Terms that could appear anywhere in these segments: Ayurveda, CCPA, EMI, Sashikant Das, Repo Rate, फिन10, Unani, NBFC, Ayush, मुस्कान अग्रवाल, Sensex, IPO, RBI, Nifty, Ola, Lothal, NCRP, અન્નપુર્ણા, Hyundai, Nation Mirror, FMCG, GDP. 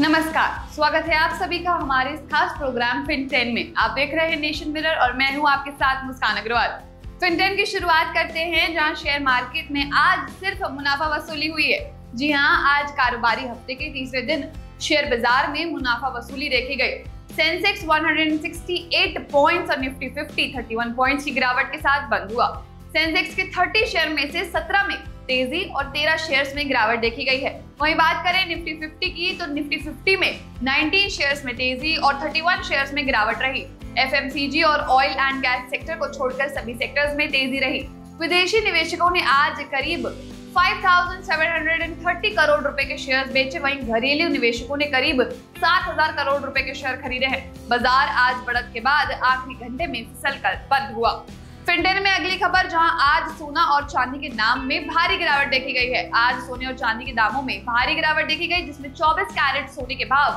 नमस्कार, स्वागत है आप सभी का हमारे इस खास प्रोग्राम फिन10 में। आप देख रहे हैं नेशन मिरर और मैं हूं आपके साथ मुस्कान अग्रवाल। फिन10 की शुरुआत करते हैं जहां शेयर मार्केट में आज सिर्फ मुनाफा वसूली हुई है। जी हां, आज कारोबारी हफ्ते के तीसरे दिन शेयर बाजार में मुनाफा वसूली देखी गई। सेंसेक्स 168 पॉइंट्स और निफ्टी 50 31 पॉइंट्स की गिरावट के साथ बंद हुआ। सेंसेक्स के 30 शेयर में से 17 में तेजी और 13 शेयर्स में गिरावट देखी गई है। वहीं बात करें निफ्टी 50 की तो निफ्टी 50 में 19 शेयर्स में तेजी और 31 शेयर्स में गिरावट रही। एफएमसीजी और ऑयल एंड गैस सेक्टर को छोड़कर सभी सेक्टर्स में तेजी रही। विदेशी निवेशकों ने आज करीब 5,730 करोड़ रुपए के शेयर्स बेचे, वहीं घरेलू निवेशकों ने करीब 7,000 करोड़ रुपए के शेयर खरीदे हैं। बाजार आज बढ़त के बाद आखिरी घंटे में फिसल कर बंद हुआ। फिन10 में अगली खबर, जहां आज सोना और चांदी के दाम में भारी गिरावट देखी गई है। आज सोने और चांदी के दामों में भारी गिरावट देखी गई, जिसमें 24 कैरेट सोने के भाव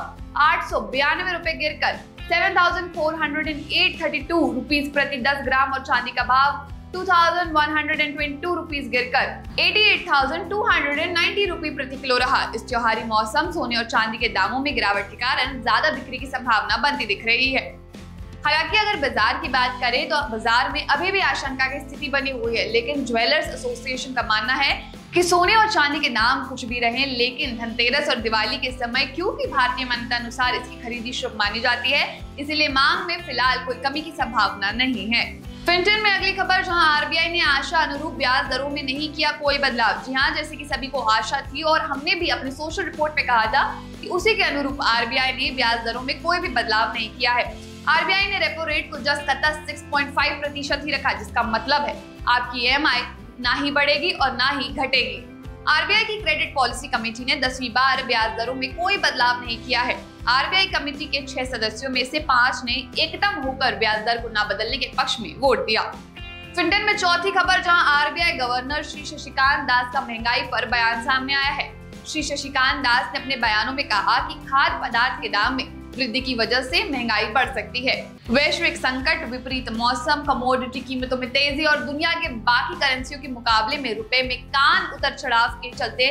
892 रुपए गिरकर 7,408.32 रुपीस प्रति 10 ग्राम और चांदी का भाव 2,122 रुपीस गिरकर 88,290 रुपए प्रति किलो रहा। इस त्योहारी मौसम सोने और चांदी के दामों में गिरावट के कारण ज्यादा बिक्री की संभावना बनती दिख रही है। हालांकि अगर बाजार की बात करें तो बाजार में अभी भी आशंका की स्थिति बनी हुई है, लेकिन ज्वेलर्स एसोसिएशन का मानना है कि सोने और चांदी के दाम कुछ भी रहें, लेकिन धनतेरस और दिवाली के समय क्योंकि भारतीय मान्यता अनुसार इसकी खरीदी शुभ मानी जाती है, इसलिए मांग में फिलहाल कोई कमी की संभावना नहीं है। फिन10 में अगली खबर, जहां आरबीआई ने आशा अनुरूप ब्याज दरों में नहीं किया कोई बदलाव। जी हां, जैसे कि सभी को आशा थी और हमने भी अपने सोशल रिपोर्ट में कहा था कि उसी के अनुरूप आरबीआई ने ब्याज दरों में कोई भी बदलाव नहीं किया है। आरबीआई ने रेपो रेट को जस्ट 6.5% ही रखा, जिसका मतलब है आपकी EMI ना ही बढ़ेगी और ना ही घटेगी। आरबीआई की क्रेडिट पॉलिसी कमेटी ने 10वीं बार ब्याज दरों में कोई बदलाव नहीं किया है। आरबीआई कमेटी के 6 सदस्यों में से 5 ने एकमत होकर ब्याज दर को ना बदलने के पक्ष में वोट दिया। फिन10 में चौथी खबर, जहाँ आरबीआई गवर्नर श्री शशिकांत दास का महंगाई पर बयान सामने आया है। श्री शशिकांत दास ने अपने बयानों में कहा कि खाद्य पदार्थ के दाम में वृद्धि की वजह से महंगाई बढ़ सकती है। वैश्विक संकट, विपरीत मौसम, कमोडिटी कीमतों में तेजी और दुनिया के बाकी करेंसियों के मुकाबले में रुपए में कान उतर चढ़ाव के चलते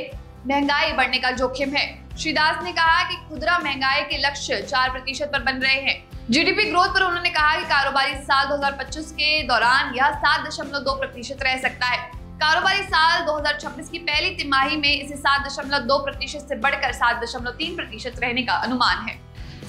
महंगाई बढ़ने का जोखिम है। श्री दास ने कहा कि खुदरा महंगाई के लक्ष्य 4% पर बन रहे हैं। जीडीपी ग्रोथ पर उन्होंने कहा कि कारोबारी साल 2025 के दौरान यह 7.2% रह सकता है। कारोबारी साल 2026 की पहली तिमाही में इसे 7.2% से बढ़कर 7.3% रहने का अनुमान है।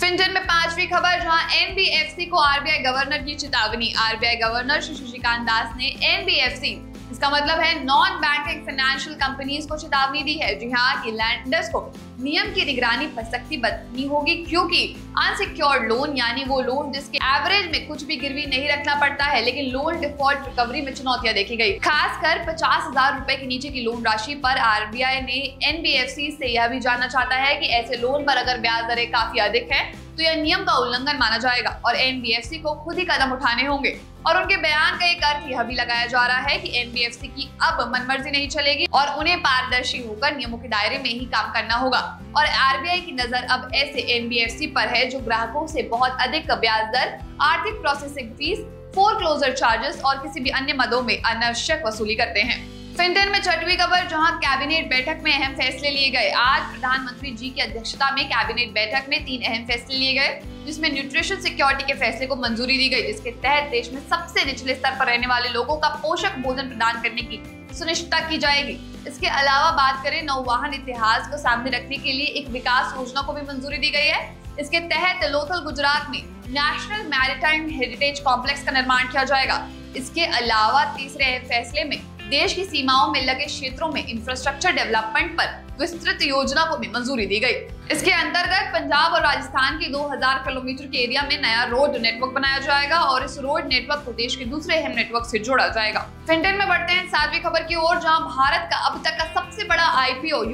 फिन10 में पांचवी खबर, जहां एनबीएफसी को आरबीआई गवर्नर की चेतावनी। आरबीआई गवर्नर श्री शशिकांत दास ने एनबीएफसी, इसका मतलब है नॉन बैंकिंग फाइनेंशियल कंपनीज को चेतावनी दी है। जी हां, कि लैंडर्स को नियम की निगरानी पर सख्ती बरतनी होगी, क्योंकि अनसिक्योर्ड लोन यानी वो लोन जिसके एवरेज में कुछ भी गिरवी नहीं रखना पड़ता है, लेकिन लोन डिफॉल्ट रिकवरी में चुनौतियां देखी गई। खासकर 50,000 रुपए के नीचे की लोन राशि पर आरबीआई ने एनबीएफसी से यह भी जानना चाहता है कि ऐसे लोन पर अगर ब्याज दरें काफी अधिक है तो यह नियम का उल्लंघन माना जाएगा और एनबीएफसी को खुद ही कदम उठाने होंगे। और उनके बयान का एक अर्थ यह भी लगाया जा रहा है कि एनबीएफसी की अब मनमर्जी नहीं चलेगी और उन्हें पारदर्शी होकर नियमों के दायरे में ही काम करना होगा। और आरबीआई की नजर अब ऐसे एनबीएफसी पर है जो ग्राहकों से बहुत अधिक ब्याज दर, आर्थिक प्रोसेसिंग फीस, फोरक्लोजर चार्जेस और किसी भी अन्य मदों में अनावश्यक वसूली करते हैं। फिन10 में छठवीं खबर, जहां कैबिनेट बैठक में अहम फैसले लिए गए। आज प्रधानमंत्री जी की अध्यक्षता में कैबिनेट बैठक में 3 अहम फैसले लिए गए, जिसमें न्यूट्रिशन सिक्योरिटी के फैसले को मंजूरी दी गई, जिसके तहत देश में सबसे निचले स्तर पर रहने वाले लोगों का पोषक भोजन प्रदान करने की सुनिश्चितता की जाएगी। इसके अलावा बात करें नौवाहन इतिहास को सामने रखने के लिए एक विकास योजना को भी मंजूरी दी गई है। इसके तहत लोथल गुजरात में नेशनल मैरिटाइम हेरिटेज कॉम्प्लेक्स का निर्माण किया जाएगा। इसके अलावा तीसरे अहम फैसले में देश की सीमाओं में लगे क्षेत्रों में इंफ्रास्ट्रक्चर डेवलपमेंट पर विस्तृत योजना को भी मंजूरी दी गई। इसके अंतर्गत पंजाब और राजस्थान के 2000 किलोमीटर के एरिया में नया रोड नेटवर्क बनाया जाएगा और इस रोड नेटवर्क को देश के दूसरे अहम नेटवर्क से जोड़ा जाएगा। फिन10 में बढ़ते हैं सातवीं खबर की ओर, जहां भारत का अब तक का सबसे बड़ा IPO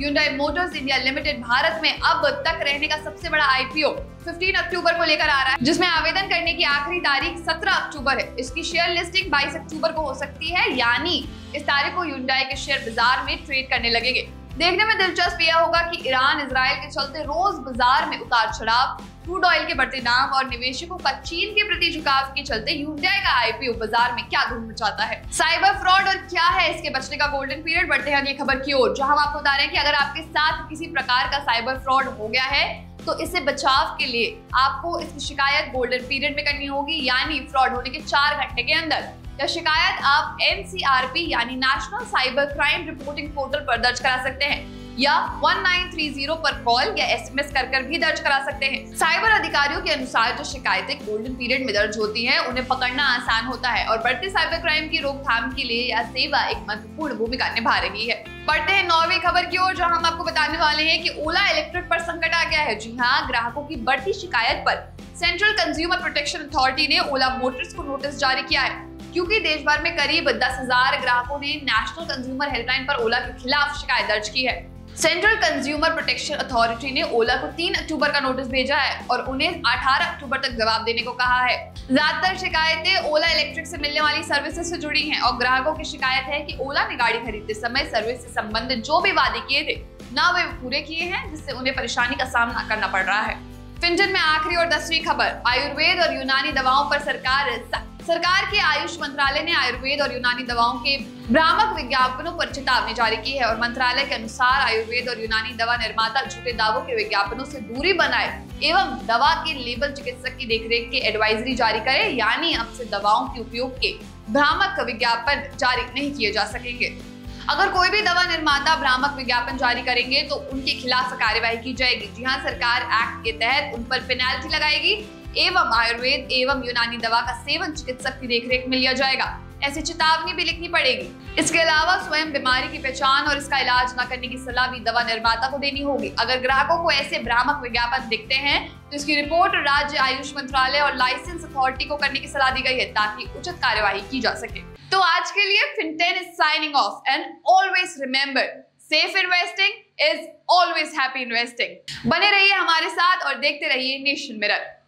Hyundai motors India limited Bharat में अब तक रहने का सबसे बड़ा आईपीओ 15 अक्टूबर को लेकर आ रहा है, जिसमें आवेदन करने की आखिरी तारीख 17 अक्टूबर है। इसकी शेयर लिस्टिंग 22 अक्टूबर को हो सकती है, यानी इस तारीख को Hyundai के शेयर बाजार में ट्रेड करने लगेंगे। देखने में दिलचस्प यह होगा कि ईरान-इजराइल के चलते रोज बाजार में उतार चढ़ाव क्रूड ऑयल के बढ़ते दाम और निवेशकों का चीन के प्रति झुकाव के चलते ह्यूंडई का आईपीओ बाजार में क्या धूम मचाता है, साइबर फ्रॉड और क्या है इसके बचने का गोल्डन पीरियड। बढ़ते हैं ये खबर की ओर, जहां हम आपको बता रहे हैं कि अगर आपके साथ किसी प्रकार का साइबर फ्रॉड हो गया है तो इससे बचाव के लिए आपको इसकी शिकायत गोल्डन पीरियड में करनी होगी, यानी फ्रॉड होने के 4 घंटे के अंदर। यह शिकायत आप NCRP यानी national cyber crime reporting portal पर दर्ज करा सकते हैं या 1930 पर कॉल या SMS कर भी दर्ज करा सकते हैं। साइबर अधिकारियों के अनुसार जो शिकायतें गोल्डन पीरियड में दर्ज होती हैं, उन्हें पकड़ना आसान होता है और बढ़ते साइबर क्राइम की रोकथाम के लिए यह सेवा एक महत्वपूर्ण भूमिका निभा रही है। बढ़ते हैं नौवीं खबर की ओर, जहां हम आपको बताने वाले हैं कि ओला इलेक्ट्रिक पर संकट आ गया है। जी हाँ, ग्राहकों की बढ़ती शिकायत पर सेंट्रल कंज्यूमर प्रोटेक्शन अथॉरिटी ने ओला मोटर्स को नोटिस जारी किया है, क्योंकि देश भर में करीब 10,000 ग्राहकों ने नेशनल कंज्यूमर हेल्पलाइन पर ओला के खिलाफ शिकायत दर्ज की है। सेंट्रल कंज्यूमर प्रोटेक्शन अथॉरिटी ने ओला को 3 अक्टूबर का नोटिस भेजा है और उन्हें 18 अक्टूबर तक जवाब देने को कहा है। ज्यादातर शिकायतें ओला इलेक्ट्रिक से मिलने वाली सर्विसेज से जुड़ी हैं और ग्राहकों की शिकायत है कि ओला ने गाड़ी खरीदते समय सर्विस से संबंधित जो भी वादे किए थे ना वे पूरे किए हैं, जिससे उन्हें परेशानी का सामना करना पड़ रहा है। फिन10 में आखिरी और 10वीं खबर, आयुर्वेद और यूनानी दवाओं पर सरकार के आयुष मंत्रालय ने आयुर्वेद और यूनानी दवाओं के भ्रामक विज्ञापनों पर चेतावनी जारी की है और मंत्रालय के अनुसार आयुर्वेद और यूनानी दवा निर्माता झूठे दावों के विज्ञापनों से दूरी बनाए एवं दवा के लेबल, चिकित्सक की देखरेख के एडवाइजरी जारी करें, यानी अब से दवाओं के उपयोग के भ्रामक विज्ञापन जारी नहीं किए जा सकेंगे। अगर कोई भी दवा निर्माता भ्रामक विज्ञापन जारी करेंगे तो उनके खिलाफ कार्यवाही की जाएगी। जी हाँ, सरकार एक्ट के तहत उन पर पेनाल्टी लगाएगी एवं आयुर्वेद एवं यूनानी दवा का सेवन चिकित्सक की देखरेख में लिया जाएगा, ऐसी चेतावनी भी लिखनी पड़ेगी। इसके अलावा स्वयं बीमारी की पहचान और इसका इलाज न करने की सलाह भी दवा निर्माता को देनी होगी। अगर ग्राहकों को ऐसे भ्रामक विज्ञापन दिखते हैं तो इसकी रिपोर्ट राज्य आयुष मंत्रालय और लाइसेंस अथॉरिटी को करने की सलाह दी गई है, ताकि उचित कार्यवाही की जा सके। तो आज के लिए फिन10 is signing off and always remember, safe investing is always happy investing. बने रहिए हमारे साथ और देखते रहिए नेशन मिरर।